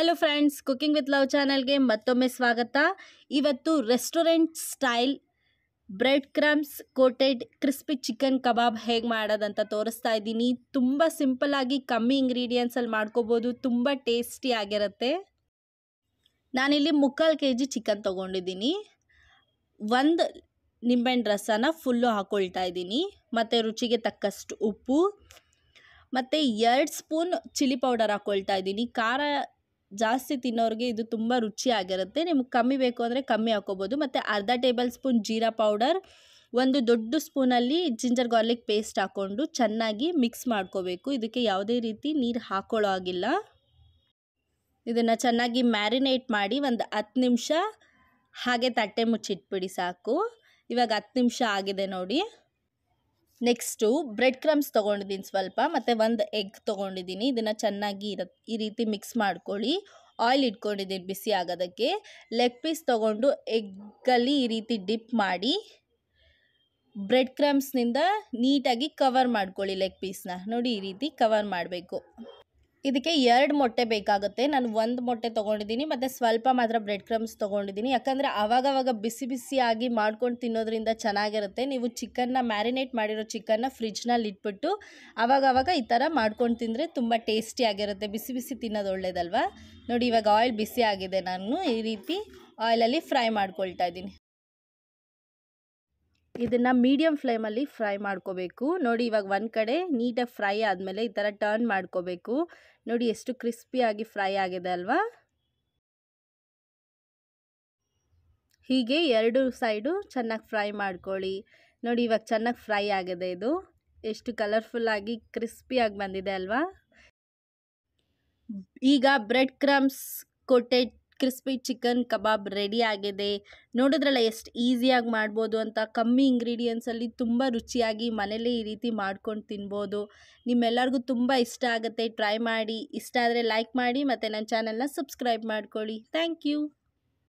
Hello friends, cooking with love ಚಾನೆಲ್ಗೆ ಮತ್ತೊಮ್ಮೆ ಸ್ವಾಗತ। ಇವತ್ತು restaurant style bread crumbs coated crispy chicken kebab ಹೇಗೆ ಮಾಡೋದಂತ ತೋರಿಸ್ತಾ ಇದ್ದೀನಿ। ತುಂಬ ಸಿಂಪಲ್ ಆಗಿ ಕಮ್ಮಿ ಇಂಗ್ರೀಡಿಯೆಂಟ್ಸ್ ಅಲ್ಲಿ ಮಾಡ್ಕೋಬಹುದು, ತುಂಬ ಟೇಸ್ಟಿ ಆಗಿರುತ್ತೆ। ನಾನಿಲ್ಲಿ ಮುಕ್ಕಾಲು ಕೆಜಿ ಚಿಕನ್ ತಗೊಂಡಿದ್ದೀನಿ, ಒಂದು ನಿಂಬೆಹಣ್ಣು ರಸನ ಫುಲ್ಲು ಹಾಕೊಳ್ತಾ ಇದ್ದೀನಿ, ಮತ್ತು ರುಚಿಗೆ ತಕ್ಕಷ್ಟು ಉಪ್ಪು, ಮತ್ತು 2 ಸ್ಪೂನ್ ಚಿಲ್ಲಿ ಪೌಡರ್ ಹಾಕ್ಕೊಳ್ತಾ ಇದ್ದೀನಿ। ಖಾರ ಜಾಸ್ತಿ ತಿನ್ನೋರಿಗೆ ಇದು ತುಂಬ ರುಚಿಯಾಗಿರುತ್ತೆ, ನಿಮ್ಗೆ ಕಮ್ಮಿ ಬೇಕು ಅಂದರೆ ಕಮ್ಮಿ ಹಾಕೋಬೋದು। ಮತ್ತು 1/2 ಟೇಬಲ್ ಸ್ಪೂನ್ ಜೀರಾ ಪೌಡರ್, 1 ದೊಡ್ಡ ಸ್ಪೂನಲ್ಲಿ ಜಿಂಜರ್ ಗಾರ್ಲಿಕ್ ಪೇಸ್ಟ್ ಹಾಕ್ಕೊಂಡು ಚೆನ್ನಾಗಿ ಮಿಕ್ಸ್ ಮಾಡ್ಕೋಬೇಕು। ಇದಕ್ಕೆ ಯಾವುದೇ ರೀತಿ ನೀರು ಹಾಕ್ಕೊಳ್ಳೋ ಆಗಿಲ್ಲ। ಇದನ್ನು ಚೆನ್ನಾಗಿ ಮ್ಯಾರಿನೇಟ್ ಮಾಡಿ ಒಂದು 10 ನಿಮಿಷ ಹಾಗೆ ತಟ್ಟೆ ಮುಚ್ಚಿಟ್ಬಿಡಿ, ಸಾಕು। ಇವಾಗ 10 ನಿಮಿಷ ಆಗಿದೆ ನೋಡಿ। ನೆಕ್ಸ್ಟು ಬ್ರೆಡ್ ಕ್ರಮ್ಸ್ ತೊಗೊಂಡಿದ್ದೀನಿ ಸ್ವಲ್ಪ, ಮತ್ತು ಒಂದು ಎಗ್ ತೊಗೊಂಡಿದ್ದೀನಿ। ಇದನ್ನು ಚೆನ್ನಾಗಿ ಈ ರೀತಿ ಮಿಕ್ಸ್ ಮಾಡ್ಕೊಳ್ಳಿ। ಆಯಿಲ್ ಇಟ್ಕೊಂಡಿದ್ದೀನಿ ಬಿಸಿ ಆಗೋದಕ್ಕೆ। ಲೆಗ್ ಪೀಸ್ ತೊಗೊಂಡು ಎಗ್ಗಲ್ಲಿ ಈ ರೀತಿ ಡಿಪ್ ಮಾಡಿ ಬ್ರೆಡ್ ಕ್ರಮ್ಸ್ನಿಂದ ನೀಟಾಗಿ ಕವರ್ ಮಾಡ್ಕೊಳ್ಳಿ ಲೆಗ್ ಪೀಸ್ನ। ನೋಡಿ, ಈ ರೀತಿ ಕವರ್ ಮಾಡಬೇಕು। ಇದಕ್ಕೆ 2 ಮೊಟ್ಟೆ ಬೇಕಾಗುತ್ತೆ, ನಾನು 1 ಮೊಟ್ಟೆ ತೊಗೊಂಡಿದ್ದೀನಿ, ಮತ್ತು ಸ್ವಲ್ಪ ಮಾತ್ರ ಬ್ರೆಡ್ ಕ್ರಮ್ಸ್ ತೊಗೊಂಡಿದ್ದೀನಿ। ಯಾಕಂದರೆ ಆವಾಗವಾಗ ಬಿಸಿ ಬಿಸಿಯಾಗಿ ಮಾಡ್ಕೊಂಡು ತಿನ್ನೋದ್ರಿಂದ ಚೆನ್ನಾಗಿರುತ್ತೆ। ನೀವು ಚಿಕನ್ನ ಮ್ಯಾರಿನೇಟ್ ಮಾಡಿರೋ ಚಿಕನ್ನ ಫ್ರಿಜ್ನಲ್ಲಿ ಇಟ್ಬಿಟ್ಟು ಆವಾಗವಾಗ ಈ ಥರ ಮಾಡ್ಕೊಂಡು ತಿಂದರೆ ತುಂಬ ಟೇಸ್ಟಿಯಾಗಿರುತ್ತೆ, ಬಿಸಿ ಬಿಸಿ ತಿನ್ನೋದು ಒಳ್ಳೆಯದಲ್ವ। ನೋಡಿ, ಇವಾಗ ಆಯಿಲ್ ಬಿಸಿ ಆಗಿದೆ, ನಾನು ಈ ರೀತಿ ಆಯಿಲಲ್ಲಿ ಫ್ರೈ ಮಾಡ್ಕೊಳ್ತಾ ಇದ್ದೀನಿ। ಇದನ್ನು ಮೀಡಿಯಮ್ ಫ್ಲೇಮಲ್ಲಿ ಫ್ರೈ ಮಾಡ್ಕೋಬೇಕು। ನೋಡಿ, ಇವಾಗ ಒಂದು ಕಡೆ ನೀಟಾಗಿ ಫ್ರೈ ಆದಮೇಲೆ ಈ ಥರ ಟರ್ನ್ ಮಾಡ್ಕೋಬೇಕು। ನೋಡಿ, ಎಷ್ಟು ಕ್ರಿಸ್ಪಿಯಾಗಿ ಫ್ರೈ ಆಗಿದೆ ಅಲ್ವಾ। ಹೀಗೆ 2 ಸೈಡು ಚೆನ್ನಾಗಿ ಫ್ರೈ ಮಾಡ್ಕೊಳ್ಳಿ। ನೋಡಿ, ಇವಾಗ ಚೆನ್ನಾಗಿ ಫ್ರೈ ಆಗಿದೆ, ಇದು ಎಷ್ಟು ಕಲರ್ಫುಲ್ಲಾಗಿ ಕ್ರಿಸ್ಪಿಯಾಗಿ ಬಂದಿದೆ ಅಲ್ವಾ। ಈಗ bread crumbs coated crispy chicken kebab ready ಆಗಿದೆ। ನೋಡಿದ್ರಲ್ಲ ಎಷ್ಟು ಈಸಿಯಾಗಿ ಮಾಡ್ಬೋದು ಅಂತ, ಕಮ್ಮಿ ಇಂಗ್ರೀಡಿಯೆಂಟ್ಸಲ್ಲಿ ತುಂಬ ರುಚಿಯಾಗಿ ಮನೇಲೇ ಈ ರೀತಿ ಮಾಡ್ಕೊಂಡು ತಿನ್ಬೋದು। ನಿಮ್ಮೆಲ್ಲರಿಗೂ ತುಂಬ ಇಷ್ಟ ಆಗುತ್ತೆ, ಟ್ರೈ ಮಾಡಿ। ಇಷ್ಟ ಆದರೆ ಲೈಕ್ ಮಾಡಿ, ಮತ್ತು ನನ್ನ ಚಾನಲ್ನ ಸಬ್ಸ್ಕ್ರೈಬ್ ಮಾಡ್ಕೊಳ್ಳಿ। Thank you.